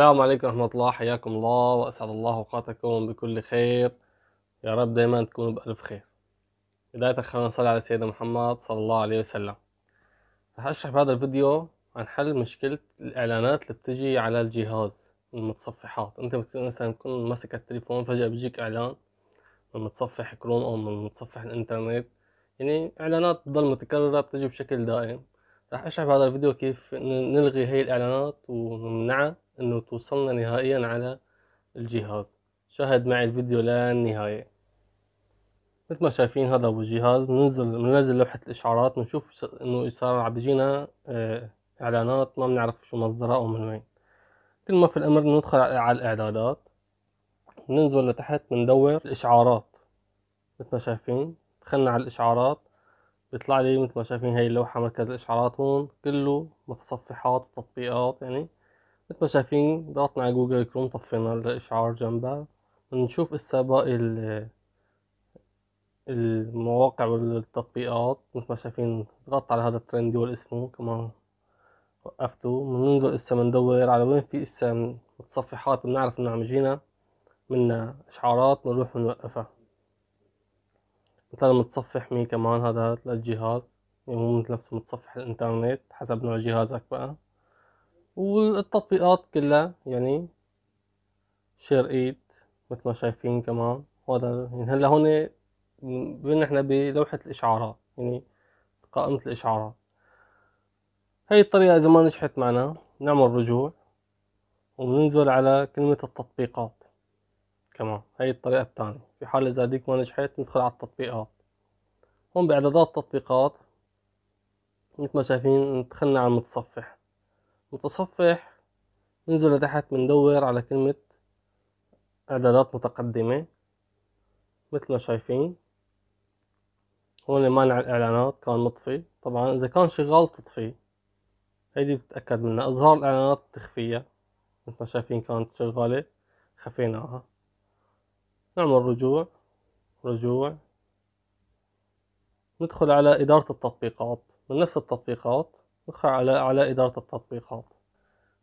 السلام عليكم ورحمة الله، حياكم الله وأسعد الله أوقاتكم بكل خير. يا رب دايما تكونوا بألف خير. بداية خلينا نصلي على سيدنا محمد صلى الله عليه وسلم. رح أشرح بهذا الفيديو عن حل مشكلة الإعلانات اللي بتجي على الجهاز من المتصفحات. أنت بتكون مثلا تكون ماسك التليفون فجأة بيجيك إعلان من متصفح كروم أو من متصفح الإنترنت، يعني إعلانات بتضل متكررة بتجي بشكل دائم. رح أشرح بهذا الفيديو كيف نلغي هاي الإعلانات ونمنعها إنه توصلنا نهائيا على الجهاز. شاهد معي الفيديو للنهاية. مثل ما شايفين هذا هو الجهاز، بننزل لوحة الإشعارات، بنشوف إنه صار عم بيجينا إعلانات ما بنعرف شو مصدرها أو من وين. مثل ما في الأمر بندخل على الإعدادات، بننزل لتحت بندور الإشعارات. مثل ما شايفين دخلنا على الإشعارات، بيطلع لي مثل ما شايفين هاي اللوحة مركز الإشعارات، هون كله متصفحات وتطبيقات. يعني مثل ما شايفين ضغطنا على جوجل كروم، طفينا الإشعار جنبها، بنشوف إسا باقي المواقع والتطبيقات. مثل ما شايفين ضغطت على هذا الترند والاسمه كمان وقفته، بننزل إسا بندور على وين في إسا متصفحات بنعرف إنه عم يجينا منها إشعارات، بنروح بنوقفها. مثلا متصفح مين كمان هذا للجهاز، يعني مو مثل نفسه متصفح الإنترنت، حسب نوع جهازك بقى. والتطبيقات كلها يعني شير ايد مثل ما شايفين كمان هذا. يعني هلا هون بين احنا بلوحة الإشعارات، يعني قائمة الإشعارات. هاي الطريقة إذا ما نجحت معنا نعمل رجوع وبننزل على كلمة التطبيقات كمان. هاي الطريقة الثانية. في حال إذا هذيك ما نجحت ندخل على التطبيقات. هون بإعدادات التطبيقات مثل ما شايفين دخلنا على المتصفح. متصفح ننزل لتحت بندور على كلمة إعدادات متقدمة. مثل ما شايفين هون مانع الإعلانات كان مطفي، طبعا إذا كان شغال تطفيه، هيدي بتتأكد منها. إظهار الإعلانات تخفيها، مثل ما شايفين كانت شغالة خفيناها. نعمل رجوع، ندخل على إدارة التطبيقات. من نفس التطبيقات ندخل على إدارة التطبيقات.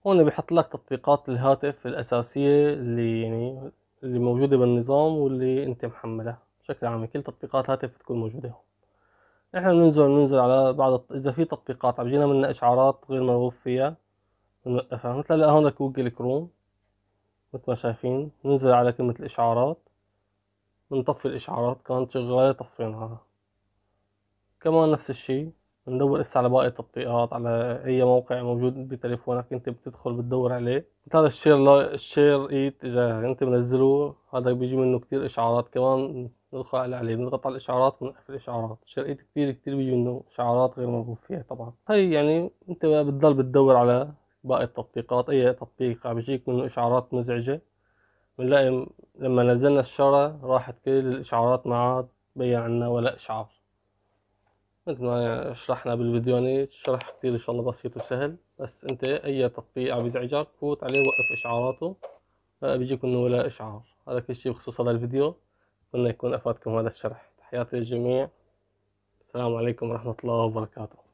هون بيحط لك تطبيقات الهاتف الأساسية اللي يعني اللي موجودة بالنظام واللي أنت محملها بشكل عام. كل تطبيقات هاتف تكون موجودة هون. إحنا بننزل على بعض. إذا في تطبيقات عم جينا منها إشعارات غير مرغوب فيها بنوقفها. مثل هلا هون جوجل كروم مثل ما شايفين، ننزل على كلمة الإشعارات، بنطفي الإشعارات كانت شغالة طفيناها. كمان نفس الشي بندور إسا على باقي التطبيقات، على أي موقع موجود بتليفونك أنت بتدخل بتدور عليه. مثل هذا الشير إيت إذا أنت منزله هذا بيجي منه كتير إشعارات، كمان ندخل عليه بنضغط على الإشعارات بنقفل الإشعارات. الشير إيت كتير بيجي منه إشعارات غير مرغوب فيها طبعا. هي يعني أنت بتضل بتدور على باقي التطبيقات. أي تطبيق عم يجيك منه إشعارات مزعجة بنلاقي لما نزلنا الشارة راحت كل الإشعارات، ما عاد بين عنا ولا إشعار. مثل ما شرحنا بالفيديو، يعني شرح كتير إن شاء الله بسيط وسهل. بس أنت أي تطبيق عم يزعجك فوت عليه وقف إشعاراته، بقى بيجيك منه ولا إشعار. هذا كل شيء بخصوص هذا الفيديو، أتمنى يكون أفادكم هذا الشرح. تحياتي للجميع، السلام عليكم ورحمة الله وبركاته.